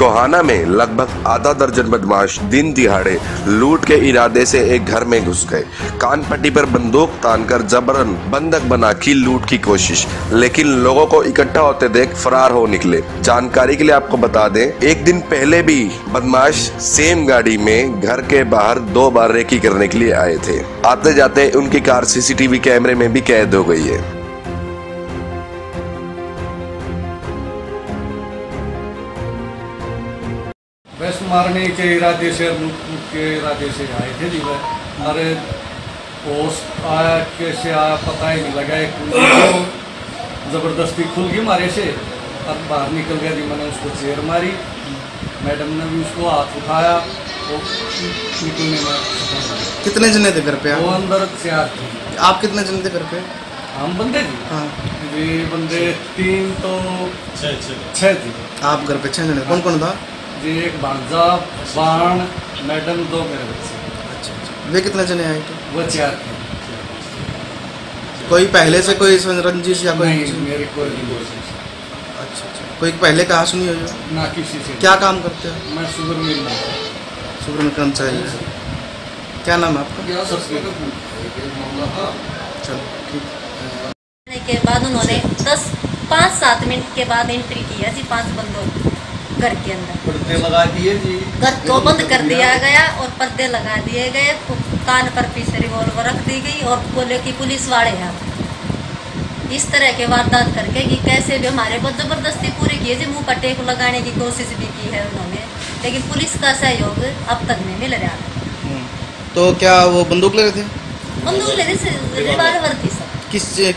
गोहाना में लगभग आधा दर्जन बदमाश दिन दिहाड़े लूट के इरादे से एक घर में घुस गए। कानपट्टी पर बंदूक तानकर जबरन बंधक बना की लूट की कोशिश, लेकिन लोगों को इकट्ठा होते देख फरार हो निकले। जानकारी के लिए आपको बता दें, एक दिन पहले भी बदमाश सेम गाड़ी में घर के बाहर दो बार रेकी करने के लिए आए थे। आते जाते उनकी कार CCTV कैमरे में भी कैद हो गई है। वैसे मारने के इरादे से, लूट के इरादे से आए थे जी। अरे पोस्ट आया कैसे आया पता ही नहीं लगा, तो जबरदस्ती खुल गई मारे से और बाहर निकल गया जी। मैंने उसको चेयर मारी, मैडम ने भी उसको हाथ उठाया, वो निकलने में। कितने जने थे घर पे? वो अंदर चार थे। आप कितने जने थे घर पे? हम बंदे थे। हाँ। ये बंदे तीन तो छः थे। आप घर पे छः जने? कौन कौन था? जी एक भांजा, बाण, मैडम, दो मेरे बच्चे। अच्छा, वे कितने जने आए थे? वो चार थे। कोई पहले से कोई रंजिश या कोई? नहीं, मेरी कोई रंजिश। अच्छा, कोई पहले कहा सुनी हो जो? ना किसी से। क्या काम करते हो? मैं शुगर मिल में। शुगर में कर्मचारी है। क्या नाम है आपका? चलो ठीक। के बाद उन्होंने 5-7 मिनट के बाद एंट्री किया जी 5 बंदों घर के अंदर। पर्दे लगा दिए जी, घर को बंद कर दिया गया और पर्दे लगा दिए गए। कान पर पीछे रिवॉल्वर रख दी गई और बोले कि पुलिस वाले हैं। इस तरह के वारदात करके कि कैसे भी हमारे पर जबरदस्ती पूरी की है जी। मुँह पर टेप लगाने की कोशिश भी की है उन्होंने, लेकिन पुलिस का सहयोग अब तक नहीं मिल रहा है। तो क्या वो बंदूक ले रहे थे? बंदूक ले रहे थे, रिवॉल्वर थी सर।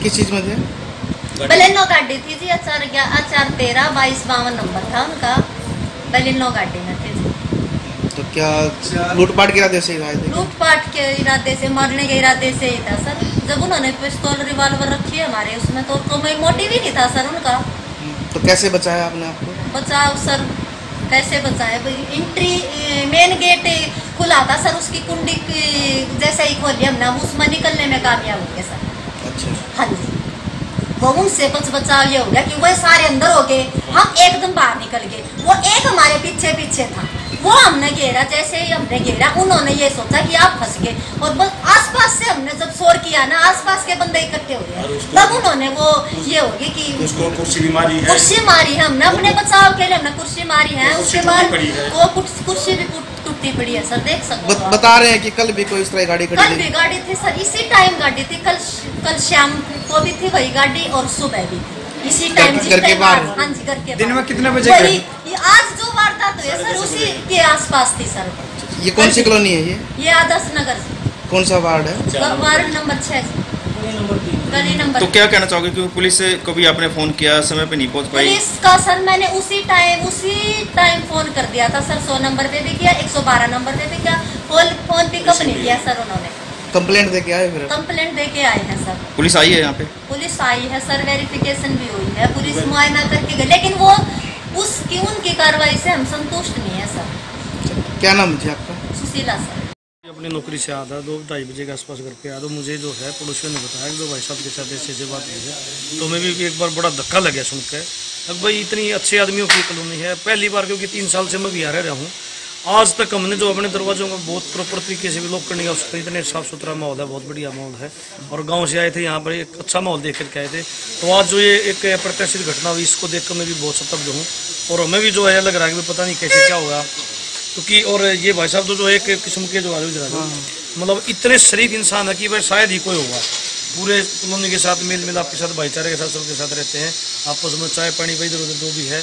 किस चीज़ में थे? बलेनो गाड़ी थी जी, 413-22-52 नंबर था उनका। बलेनो गाड़ी में थे। तो क्या लूटपाट के इरादे से? लूटपाट के इरादे से, मारने के इरादे से ही था सर। जब उन्होंने पिस्तौल रिवॉल्वर रखी है हमारे उसमें, तो कोई मोटिव ही नहीं था सर उनका। तो कैसे बचाया आपने आपको? बचाव सर कैसे बचाया, एंट्री मेन गेट खुला था सर, उसकी कुंडी जैसे ही खोली हमने, उसमें निकलने में कामयाब हो गए सर। अच्छा। हाँ जी, वो उनसे बचाव ये हो गया कि वह सारे अंदर हो गए, हम एकदम बाहर निकल गए। वो एक हमारे पीछे था, वो हमने घेरा, जैसे ही हमने घेरा उन्होंने ये सोचा कि आप फंस गए। और बस आसपास से हमने जब शोर किया ना, आसपास के बंदे इकट्ठे हो गए, तब उन्होंने वो ये हो गई कि उसको कुर्सी मारी है। हमने अपने बचाव के लिए हमने कुर्सी मारी है, उसके बाद वो कुर्सी भी टूटी पड़ी है सर। देख सकते हो, बता रहे हैं कि कल भी कोई इस तरह गाड़ी, कल भी गाड़ी थी सर, इसी टाइम गाड़ी थी। कल शाम को भी थी वही गाड़ी और सुबह भी थी इसी टाइम जी। हाँ जी, करके दिन में कितने बजे? आज जो वारदात हुई सर उसी के आसपास थी सर। ये कौन सी कॉलोनी है? ये आदर्श नगर। कौन सा वार्ड है? वार्ड नंबर 6, गली नंबर 3। तो क्या कहना चाहोगे कि पुलिस को भी आपने फोन किया, समय पे नहीं पहुंच पाई? पुलिस का सर मैंने उसी टाइम फोन कर दिया था सर। 100 नंबर पे भी किया, 112 नंबर पे भी किया, फोन पिकअप नहीं किया सर उन्होंने। कंप्लेंट दे के आए? फिर कंप्लेंट दे के आए हैं सर। पुलिस आई है यहाँ पे? पुलिस आई है सर, वेरिफिकेशन भी हुई है, पुलिस मुआयना करके गई, लेकिन वो उसकी उनकी कार्रवाई से हम संतुष्ट नहीं है सर। क्या नाम है आपका? सुशीला सर। अपनी नौकरी से आधा 2-2:30 बजे के आसपास घर पे आया, तो मुझे जो है पड़ोसियों ने बताया कि जो भाई साहब के साथ ऐसे बात हुई है, तो मैं भी एक बार बड़ा धक्का लग गया सुनकर। अब भाई इतनी अच्छे आदमियों की कॉलोनी है, पहली बार, क्योंकि 3 साल से मैं बिहार रहा हूँ, आज तक हमने जो अपने दरवाजों को बहुत प्रॉपर तरीके से भी लॉक करने का, इतने साफ सुथरा माहौल है, बहुत बढ़िया माहौल है। और गांव से आए थे यहाँ पर, एक अच्छा माहौल देख करके आए थे, तो आज जो ये एक अप्रत्याशित घटना हुई, इसको देखकर मैं भी बहुत सतर्क हूँ। और हमें भी जो है लग रहा है कि पता नहीं कैसे क्या होगा, क्योंकि और ये भाई साहब तो एक किस्म के जो आरोप मतलब इतने शरीफ इंसान है कि भाई शायद ही कोई होगा। पूरे कॉलोनी के साथ मेल मिलाप के साथ, भाईचारे के साथ, सबके साथ रहते हैं, आपस में चाय पानी भाई इधर उधर जो भी है,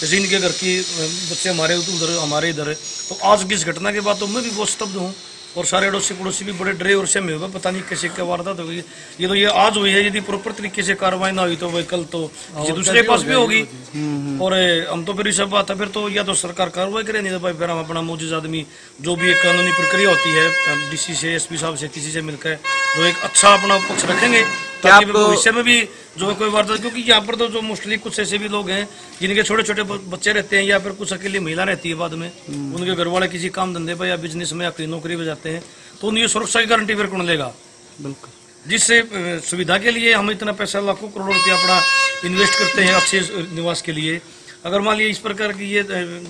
जैसे इनके घर की बच्चे हमारे उधर हमारे इधर। तो आज की इस घटना के बाद तो मैं भी बहुत स्तब्ध हूँ, और सारे अड़ोसी पड़ोसी भी बड़े डरे और सहमे हुए, पता नहीं कैसे क्या वारदात होगी। ये तो ये आज हुई है, यदि प्रॉपर तरीके से कार्रवाई ना हुई तो वही कल तो ये दूसरे पास भी होगी। और हम तो फिर ये सब बात है, फिर तो या तो सरकार कार्रवाई करे, नहीं तो भाई फिर हम अपना मौजूद आदमी जो भी एक कानूनी प्रक्रिया होती है, DC से, SP साहब से, किसी से मिलकर जो एक अच्छा अपना पक्ष रखेंगे, ताकि भविष्य में भी जो है कोई वारदात, क्योंकि यहाँ पर तो जो मोस्टली कुछ ऐसे भी लोग हैं जिनके छोटे छोटे बच्चे रहते हैं, या फिर कुछ अकेली महिला रहती है, बाद में उनके घर वाले किसी काम धंधे पर या बिजनेस में या कहीं नौकरी पर जाते हैं, तो उनकी सुरक्षा की गारंटी फिर कौन लेगा? बिल्कुल, जिससे सुविधा के लिए हम इतना पैसा, लाखों करोड़ों रुपया अपना इन्वेस्ट करते हैं अच्छे निवास के लिए, अगर मान लीजिए इस प्रकार की ये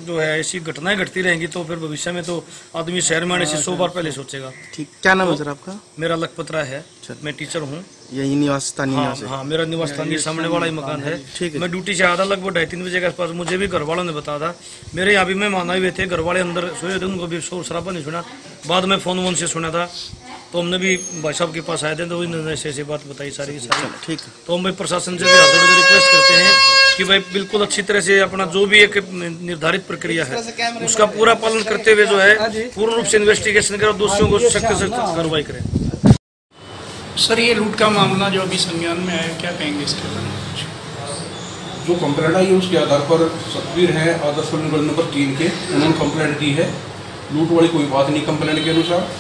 जो है ऐसी घटनाएं घटती रहेंगी तो फिर भविष्य में तो आदमी शहर में आने से 100 बार पहले सोचेगा। ठीक, क्या नाम है सर आपका? मेरा लखपत राय है, मैं टीचर हूँ, यही निवास स्थानीय। हाँ, हाँ, मेरा निवास स्थानीय सामने वाला ही मकान है। ठीक है, मैं ड्यूटी से आया था लगभग 2:30 बजे के आसपास। मुझे भी घर वालों ने बताया था, मेरे यहाँ भी मेहमान आए हुए थे, घर वाले अंदर सोए थे, उनको भी शोर शराबा नहीं सुना। बाद में फोन वोन से सुना था तो हमने भी भाई साहब के पास आए थे तो उन्होंने ऐसी बात बताई सारी सारी। ठीक, तो हम भाई प्रशासन से भी हाथ जोड़ के रिक्वेस्ट करते हैं कि भाई बिल्कुल अच्छी तरह से अपना जो भी एक निर्धारित प्रक्रिया है उसका पूरा पालन करते हुए जो है पूर्ण रूप से इन्वेस्टिगेशन करें और दोषियों को सख्त से सख्त कार्रवाई करें। सर, ये लूट का मामला जो अभी संज्ञान में आया, क्या कहेंगे इसके बारे में? जो कंप्लेंट आई है उसके आधार पर सतवीर हैं आदर्श वार्ड नंबर 3 के, उन्होंने कंप्लेंट दी है। लूट वाली कोई बात नहीं कंप्लेंट के अनुसार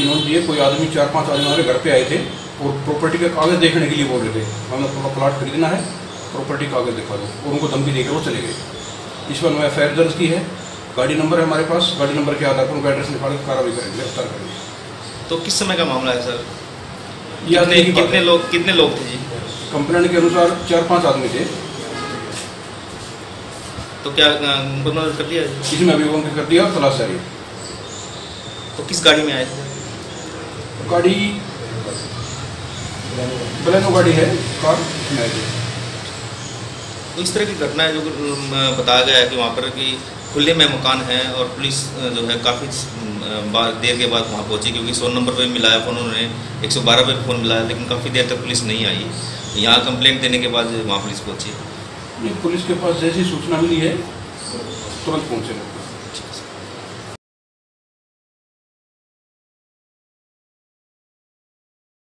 इन्होंने दिए। कोई आदमी 4-5 आदमी हमारे घर पे आए थे और प्रॉपर्टी का कागज देखने के लिए बोल रहे थे, हमने थोड़ा प्लाट खरीदना है, प्रॉपर्टी कागज दिखा दो, और उनको धमकी देकर वो चले गए। इस पर मैं एफ दर्ज की है, गाड़ी नंबर है हमारे पास, गाड़ी नंबर के आधार पर उनका एड्रेस निकाल कार्रवाई करेंगे, गिरफ्तार करेंगे। तो किस समय का मामला है सर? कितने लोग थे जी? कंप्लेंट के अनुसार 4-5 आदमी थे। तो क्या मुकदमा दर्ज कर दिया? इसमें अभी कर दिया तलाश जारी। तो किस गाड़ी में आए थे? गाड़ी बलेनो गाड़ी है, कार में आए थे। तो इस तरह की घटना है जो बताया गया है कि वहाँ पर कि खुले में मकान है और पुलिस जो है काफ़ी देर के बाद वहाँ पहुँची, क्योंकि 100 नंबर पर मिलाया फ़ोन, उन्होंने 112 पर फ़ोन मिलाया, लेकिन काफ़ी देर तक पुलिस नहीं आई। यहाँ कंप्लेंट देने के बाद वहाँ पुलिस पहुँची। पुलिस के पास जैसी सूचना मिली है तुरंत पहुँचे।